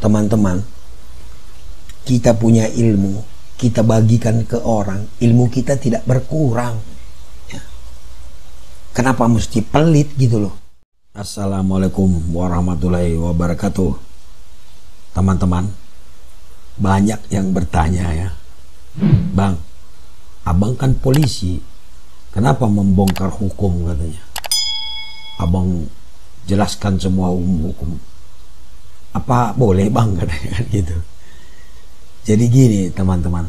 teman-teman, kita punya ilmu, kita bagikan ke orang, ilmu kita tidak berkurang. Ya. Kenapa mesti pelit gitu loh? Assalamualaikum warahmatullahi wabarakatuh. Teman-teman, banyak yang bertanya ya, Bang, abang kan polisi, kenapa membongkar hukum katanya? Abang jelaskan semua hukum. Apa boleh bang katanya gitu. Jadi gini teman-teman,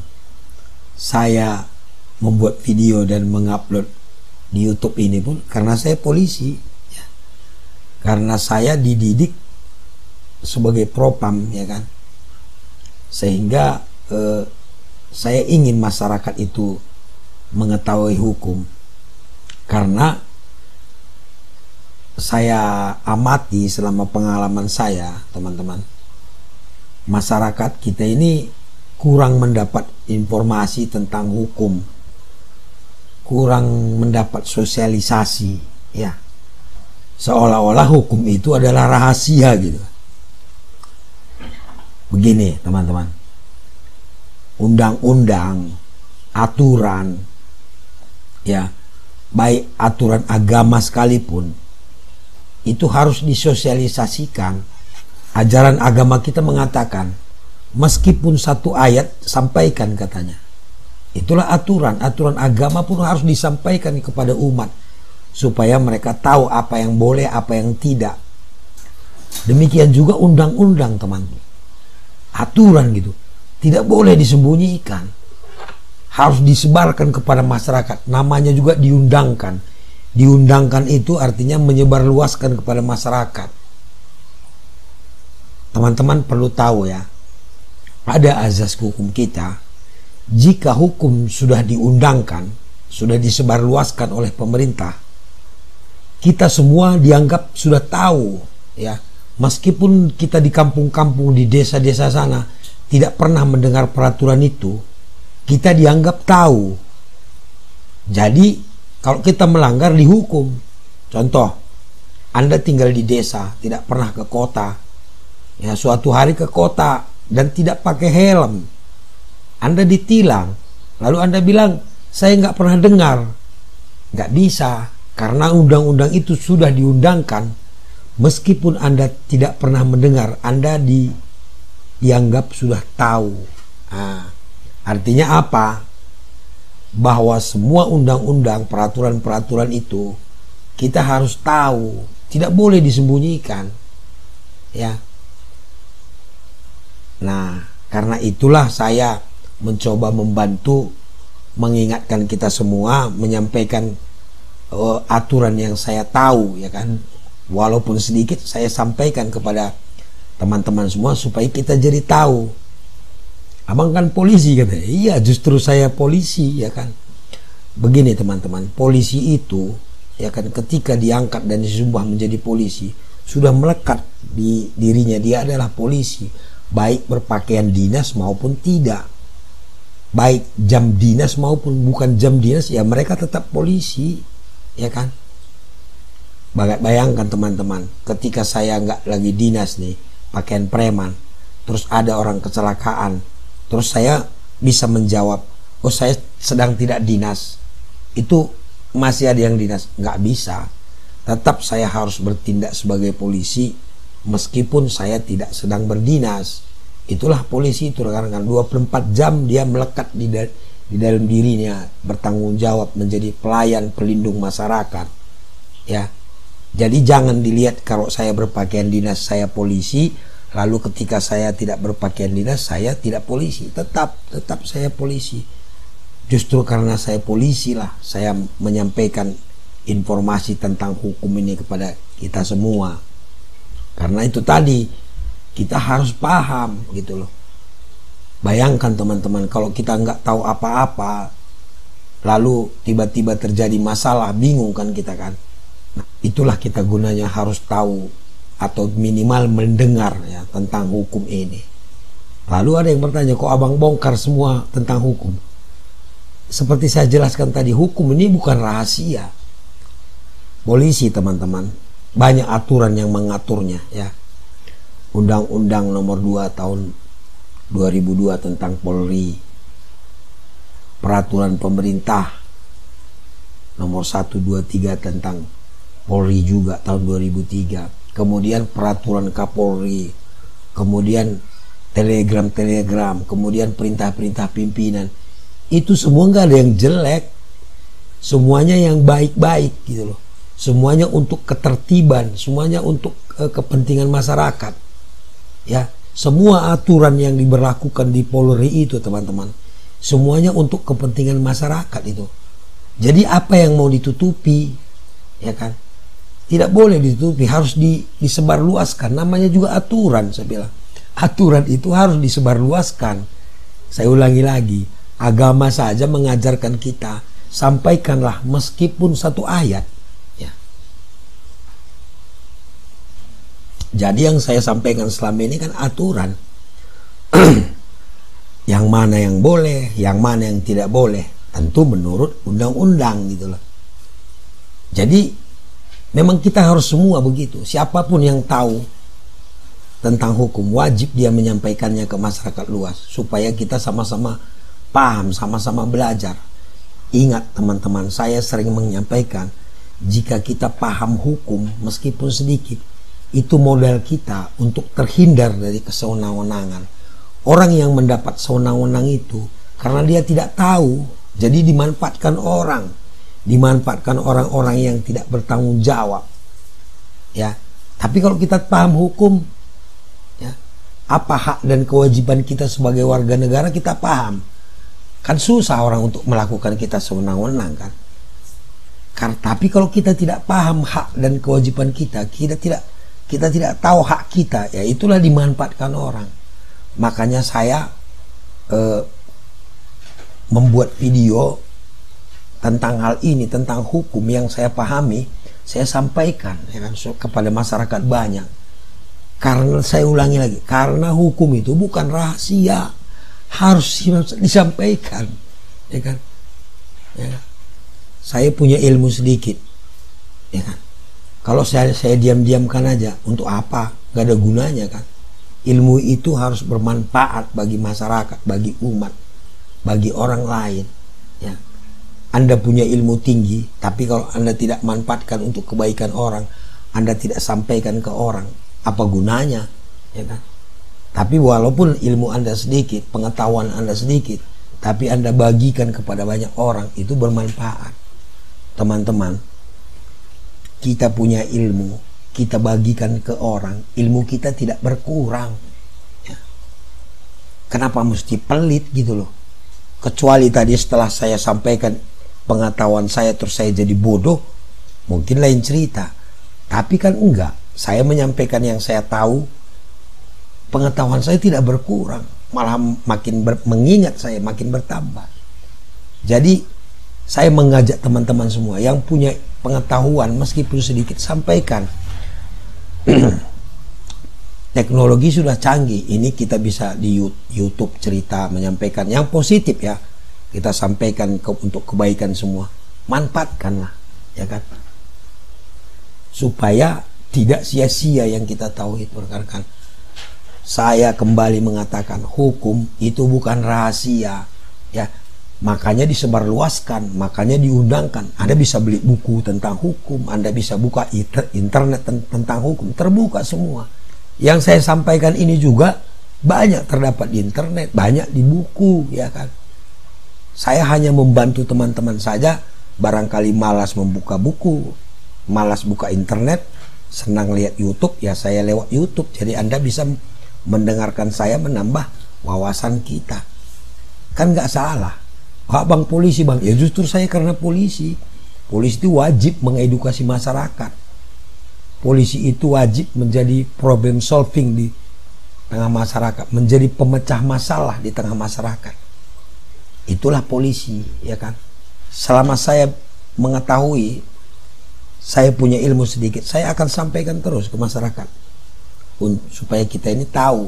saya membuat video dan mengupload di YouTube ini pun karena saya polisi ya. Karena saya dididik sebagai propam ya kan, sehingga saya ingin masyarakat itu mengetahui hukum, karena saya amati selama pengalaman saya teman-teman, masyarakat kita ini kurang mendapat informasi tentang hukum, kurang mendapat sosialisasi ya, seolah-olah hukum itu adalah rahasia gitu. Begini teman-teman, undang-undang, aturan ya, baik aturan agama sekalipun, itu harus disosialisasikan. Ajaran agama kita mengatakan meskipun satu ayat sampaikan katanya. Itulah aturan, aturan agama pun harus disampaikan kepada umat supaya mereka tahu apa yang boleh, apa yang tidak. Demikian juga undang-undang teman, aturan gitu, tidak boleh disembunyikan, harus disebarkan kepada masyarakat. Namanya juga diundangkan. Diundangkan itu artinya menyebarluaskan kepada masyarakat. Teman-teman perlu tahu ya, ada azas hukum kita. Jika hukum sudah diundangkan, sudah disebarluaskan oleh pemerintah, kita semua dianggap sudah tahu ya. Meskipun kita di kampung-kampung, di desa-desa sana tidak pernah mendengar peraturan itu, kita dianggap tahu. Jadi kalau kita melanggar dihukum. Contoh, Anda tinggal di desa, tidak pernah ke kota. Ya, suatu hari ke kota dan tidak pakai helm, Anda ditilang. Lalu Anda bilang, saya nggak pernah dengar. Nggak bisa, karena undang-undang itu sudah diundangkan. Meskipun Anda tidak pernah mendengar, Anda dianggap sudah tahu. Nah, artinya apa? Bahwa semua undang-undang, peraturan-peraturan itu kita harus tahu, tidak boleh disembunyikan ya. Nah, karena itulah saya mencoba membantu mengingatkan kita semua, menyampaikan aturan yang saya tahu ya kan, walaupun sedikit saya sampaikan kepada teman-teman semua supaya kita jadi tahu. Abang kan polisi katanya. Iya, justru saya polisi ya kan. Begini teman-teman, polisi itu ya kan, ketika diangkat dan disumpah menjadi polisi, sudah melekat di dirinya dia adalah polisi, baik berpakaian dinas maupun tidak, baik jam dinas maupun bukan jam dinas, ya mereka tetap polisi ya kan. Bayangkan teman-teman, ketika saya nggak lagi dinas nih, pakaian preman, terus ada orang kecelakaan, terus saya bisa menjawab, oh saya sedang tidak dinas, itu masih ada yang dinas. Nggak bisa, tetap saya harus bertindak sebagai polisi meskipun saya tidak sedang berdinas. Itulah polisi itu rekan-rekan, 24 jam dia melekat di dalam dirinya, bertanggung jawab menjadi pelayan pelindung masyarakat ya. Jadi jangan dilihat kalau saya berpakaian dinas saya polisi, lalu ketika saya tidak berpakaian dinas saya tidak polisi. Tetap saya polisi. Justru karena saya polisi lah saya menyampaikan informasi tentang hukum ini kepada kita semua. Karena itu tadi, kita harus paham gitu loh. Bayangkan teman-teman, kalau kita nggak tahu apa-apa, lalu tiba-tiba terjadi masalah, bingung kan kita kan. Nah, itulah kita gunanya harus tahu atau minimal mendengar ya tentang hukum ini. Lalu ada yang bertanya, kok abang bongkar semua tentang hukum? Seperti saya jelaskan tadi, hukum ini bukan rahasia. Polisi teman-teman, banyak aturan yang mengaturnya ya. Undang-Undang Nomor 2 Tahun 2002 tentang Polri, Peraturan Pemerintah Nomor 123 tentang Polri juga tahun 2003, kemudian Peraturan Kapolri, kemudian telegram-telegram, kemudian perintah-perintah pimpinan. Itu semua nggak ada yang jelek, semuanya yang baik-baik gitu loh. Semuanya untuk ketertiban, semuanya untuk kepentingan masyarakat, ya. Semua aturan yang diberlakukan di Polri itu, teman-teman, semuanya untuk kepentingan masyarakat itu. Jadi apa yang mau ditutupi, ya kan? Tidak boleh ditutupi, harus disebarluaskan. Namanya juga aturan, saya bilang. Aturan itu harus disebarluaskan. Saya ulangi lagi, agama saja mengajarkan kita, sampaikanlah meskipun satu ayat, ya. Jadi yang saya sampaikan selama ini kan aturan. Yang mana yang boleh, yang mana yang tidak boleh, tentu menurut undang-undang gitu loh. Jadi memang kita harus semua begitu. Siapapun yang tahu tentang hukum, wajib dia menyampaikannya ke masyarakat luas, supaya kita sama-sama paham, sama-sama belajar. Ingat teman-teman, saya sering menyampaikan, jika kita paham hukum meskipun sedikit, itu modal kita untuk terhindar dari kesewenang-wenangan. Orang yang mendapat sewenang-wenang itu karena dia tidak tahu, jadi dimanfaatkan orang, dimanfaatkan orang-orang yang tidak bertanggung jawab, ya. Tapi kalau kita paham hukum, ya, apa hak dan kewajiban kita sebagai warga negara, kita paham. Kan susah orang untuk melakukan kita sewenang-wenang kan. Tapi kalau kita tidak paham hak dan kewajiban kita, kita tidak tahu hak kita, ya itulah dimanfaatkan orang. Makanya saya membuat video tentang hal ini, tentang hukum yang saya pahami, saya sampaikan, ya kan, kepada masyarakat banyak. Karena saya ulangi lagi, karena hukum itu bukan rahasia, harus disampaikan, ya kan? Ya kan? Saya punya ilmu sedikit, ya kan? Kalau saya diam-diamkan aja, untuk apa? Gak ada gunanya kan? Ilmu itu harus bermanfaat bagi masyarakat, bagi umat, bagi orang lain, ya. Anda punya ilmu tinggi, tapi kalau Anda tidak manfaatkan untuk kebaikan orang, Anda tidak sampaikan ke orang, apa gunanya, ya kan? Tapi walaupun ilmu Anda sedikit, pengetahuan Anda sedikit, tapi Anda bagikan kepada banyak orang, itu bermanfaat. Teman-teman, kita punya ilmu, kita bagikan ke orang, ilmu kita tidak berkurang, ya. Kenapa mesti pelit gitu loh? Kecuali tadi setelah saya sampaikan pengetahuan saya terus saya jadi bodoh, mungkin lain cerita. Tapi kan enggak, saya menyampaikan yang saya tahu, pengetahuan saya tidak berkurang, malah makin mengingat saya, makin bertambah. Jadi saya mengajak teman-teman semua yang punya pengetahuan meskipun sedikit, sampaikan. Teknologi sudah canggih, ini kita bisa di YouTube cerita, menyampaikan yang positif, ya. Kita sampaikan untuk kebaikan semua, manfaatkanlah, ya kan, supaya tidak sia-sia yang kita tahu itu, rekan-rekan. Saya kembali mengatakan, hukum itu bukan rahasia, ya. Makanya disebarluaskan, makanya diundangkan. Anda bisa beli buku tentang hukum, Anda bisa buka internet tentang hukum, terbuka semua. Yang saya sampaikan ini juga banyak terdapat di internet, banyak di buku, ya kan. Saya hanya membantu teman-teman saja, barangkali malas membuka buku, malas buka internet, senang lihat YouTube, ya saya lewat YouTube. Jadi Anda bisa mendengarkan saya, menambah wawasan kita. Kan nggak salah. Pak, bang polisi bang, ya justru saya karena polisi itu wajib mengedukasi masyarakat. Polisi itu wajib menjadi problem solving di tengah masyarakat, menjadi pemecah masalah di tengah masyarakat. Itulah polisi, ya kan. Selama saya mengetahui, saya punya ilmu sedikit, saya akan sampaikan terus ke masyarakat, supaya kita ini tahu.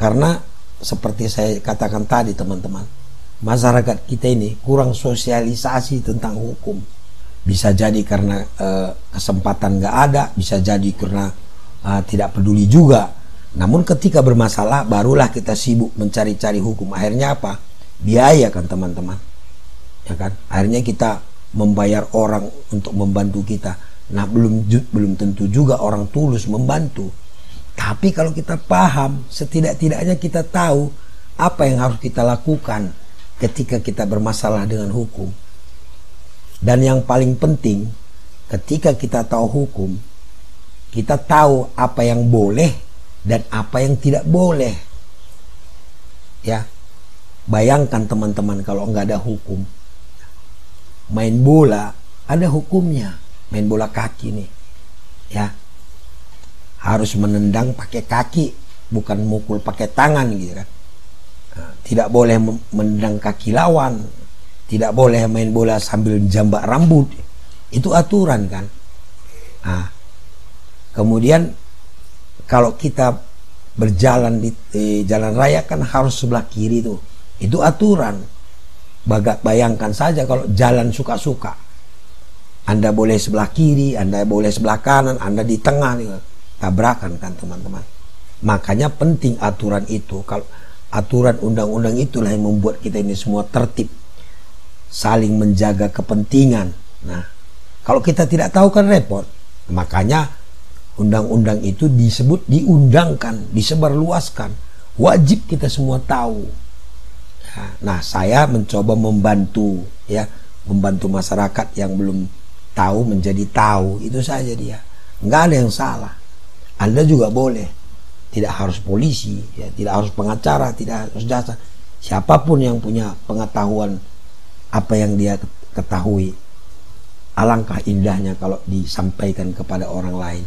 Karena seperti saya katakan tadi, teman-teman, masyarakat kita ini kurang sosialisasi tentang hukum. Bisa jadi karena kesempatan nggak ada, bisa jadi karena tidak peduli juga, Namun ketika bermasalah barulah kita sibuk mencari-cari hukum. Akhirnya apa? Biaya kan teman-teman, ya kan? Akhirnya kita membayar orang untuk membantu kita. Nah belum tentu juga orang tulus membantu. Tapi kalau kita paham, setidak-tidaknya kita tahu apa yang harus kita lakukan ketika kita bermasalah dengan hukum. Dan yang paling penting, ketika kita tahu hukum, kita tahu apa yang boleh dan apa yang tidak boleh. Ya, bayangkan teman-teman kalau nggak ada hukum. Main bola ada hukumnya. Main bola kaki nih, ya, harus menendang pakai kaki, bukan mukul pakai tangan gitu kan. Nah, tidak boleh menendang kaki lawan, tidak boleh main bola sambil jambak rambut. Itu aturan kan. Nah, kemudian kalau kita berjalan di jalan raya kan harus sebelah kiri tuh. Itu aturan. Bayangkan saja kalau jalan suka-suka. Anda boleh sebelah kiri, Anda boleh sebelah kanan, Anda di tengah. Tabrakan kan teman-teman. Makanya penting aturan itu. Kalau aturan undang-undang itulah yang membuat kita ini semua tertib. Saling menjaga kepentingan. Nah, kalau kita tidak tahu kan repot. Makanya undang-undang itu disebut diundangkan, disebarluaskan. Wajib kita semua tahu. Nah, saya mencoba membantu, ya, membantu masyarakat yang belum tahu menjadi tahu. Itu saja dia. Nggak ada yang salah. Anda juga boleh. Tidak harus polisi, ya, tidak harus pengacara, tidak harus jasa. Siapapun yang punya pengetahuan apa yang dia ketahui, alangkah indahnya kalau disampaikan kepada orang lain.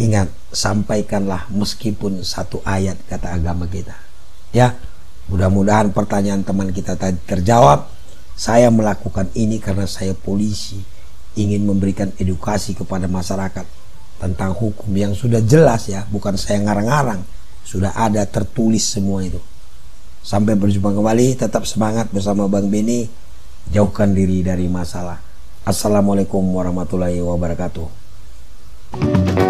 Ingat, sampaikanlah meskipun satu ayat kata agama kita. Ya, mudah-mudahan pertanyaan teman kita tadi terjawab. Saya melakukan ini karena saya polisi, ingin memberikan edukasi kepada masyarakat tentang hukum yang sudah jelas ya, bukan saya ngarang-ngarang. Sudah ada tertulis semua itu. Sampai berjumpa kembali, tetap semangat bersama Bang Benny. Jauhkan diri dari masalah. Assalamualaikum warahmatullahi wabarakatuh.